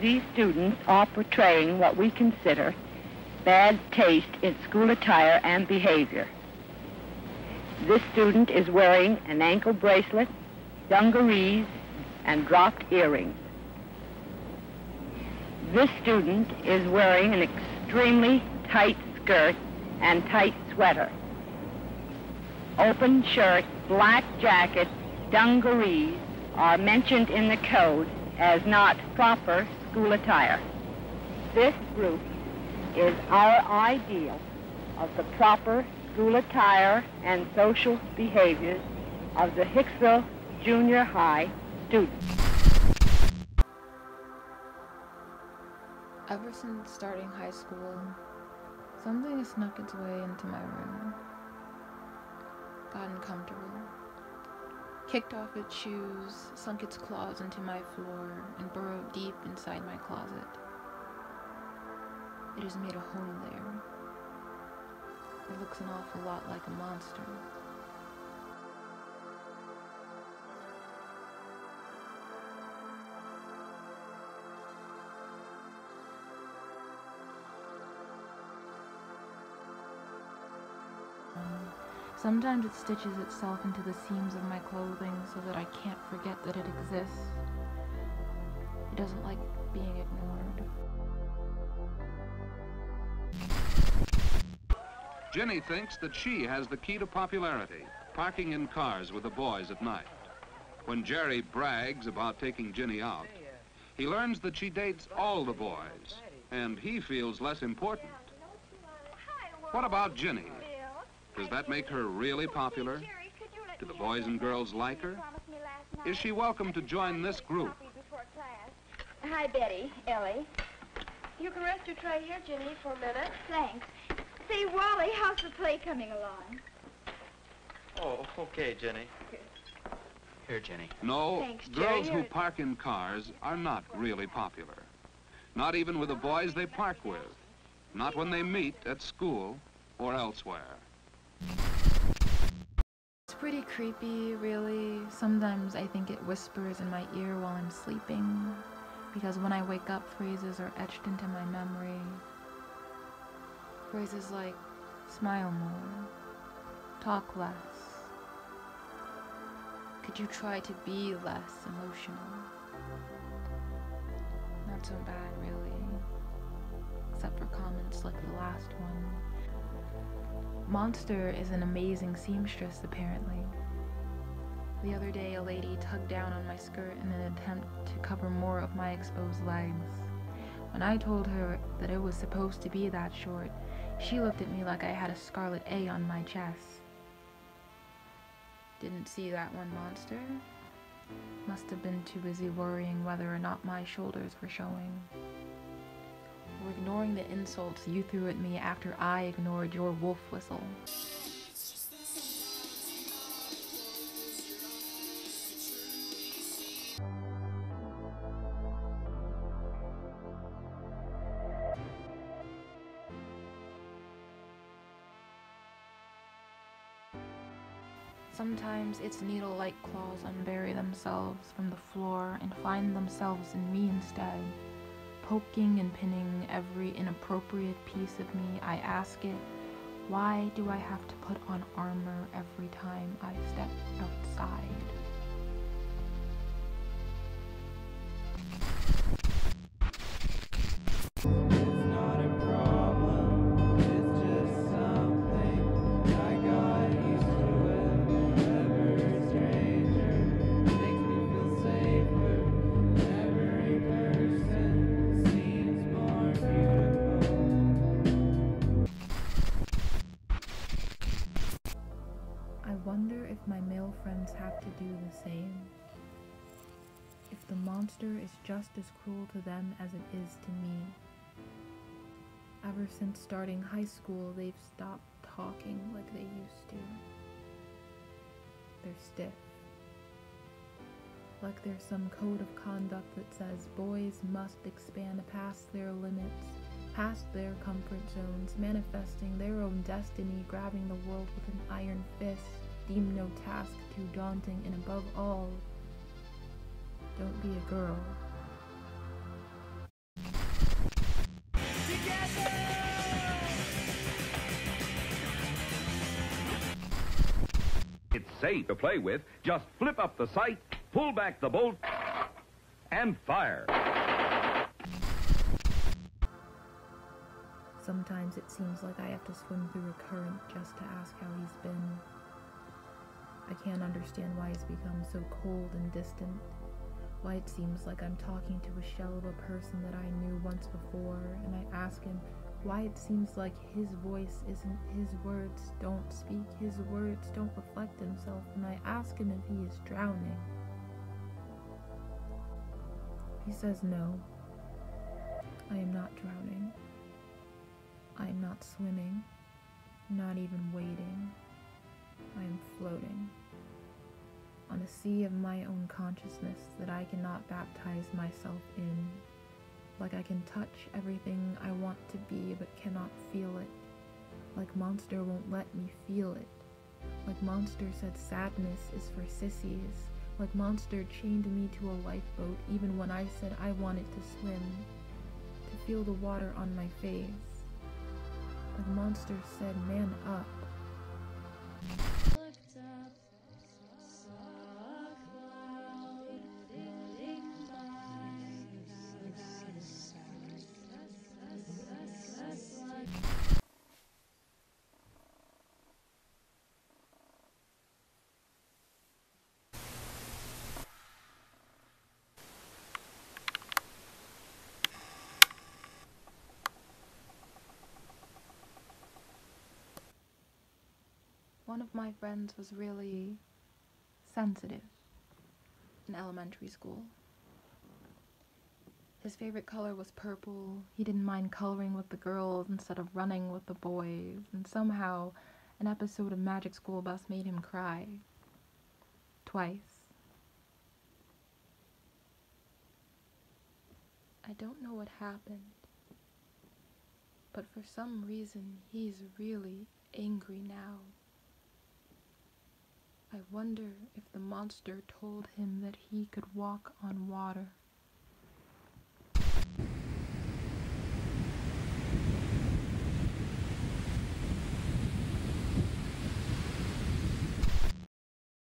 these students are portraying what we consider bad taste in school attire and behavior. This student is wearing an ankle bracelet, dungarees, and dropped earrings. This student is wearing an extremely tight skirt and tight sweater, open shirt, black jacket, dungarees are mentioned in the code as not proper school attire. This group is our ideal of the proper school attire and social behaviors of the Hicksville Junior High students. Ever since starting high school, something has snuck its way into my room, gotten comfortable, kicked off its shoes, sunk its claws into my floor, and burrowed deep inside my closet. It has made a hole there. It looks an awful lot like a monster. Sometimes it stitches itself into the seams of my clothing so that I can't forget that it exists. It doesn't like being ignored. Jenny thinks that she has the key to popularity, parking in cars with the boys at night. When Jerry brags about taking Jenny out, he learns that she dates all the boys, and he feels less important. What about Jenny? Does that make her really popular? Do the boys and girls like her? Is she welcome to join this group? Hi, Betty, Ellie. You can rest your tray here, Jenny, for a minute. Thanks. Say, Wally, how's the play coming along? Oh, okay, Jenny. Here, Jenny. No, thanks, girls who park in cars are not really popular. Not even with the boys they park with. Not when they meet at school or elsewhere. It's pretty creepy, really. Sometimes I think it whispers in my ear while I'm sleeping, because when I wake up, phrases are etched into my memory. Phrases like, smile more, talk less. Could you try to be less emotional? Not so bad, really, except for comments like the last one. Monster is an amazing seamstress, apparently. The other day, a lady tugged down on my skirt in an attempt to cover more of my exposed legs. When I told her that it was supposed to be that short, she looked at me like I had a scarlet A on my chest. Didn't see that one, Monster. Must have been too busy worrying whether or not my shoulders were showing. Or ignoring the insults you threw at me after I ignored your wolf whistle. Sometimes its needle-like claws unbury themselves from the floor and find themselves in me instead. Poking and pinning every inappropriate piece of me, I ask it, why do I have to put on armor every time I step outside? Have to do the same. If the monster is just as cruel to them as it is to me. Ever since starting high school, they've stopped talking like they used to. They're stiff. Like there's some code of conduct that says boys must expand past their limits, past their comfort zones, manifesting their own destiny, grabbing the world with an iron fist. Deem no task too daunting, and above all, don't be a girl. 8 to play with, just flip up the sight, pull back the bolt, and fire. Sometimes it seems like I have to swim through a current just to ask how he's been. I can't understand why he's become so cold and distant. Why it seems like I'm talking to a shell of a person that I knew once before, and I ask him why it seems like his voice isn't, his words don't speak, his words don't reflect himself, and I ask him if he is drowning. He says no, I am not drowning. I am not swimming, not even wading. I am floating on a sea of my own consciousness that I cannot baptize myself in. Like I can touch everything I want to be but cannot feel it. Like Monster won't let me feel it. Like Monster said sadness is for sissies. Like Monster chained me to a lifeboat even when I said I wanted to swim. To feel the water on my face. Like Monster said man up. One of my friends was really sensitive in elementary school. His favorite color was purple. He didn't mind coloring with the girls instead of running with the boys, and somehow an episode of Magic School Bus made him cry. Twice. I don't know what happened, but for some reason he's really angry now. I wonder if the monster told him that he could walk on water.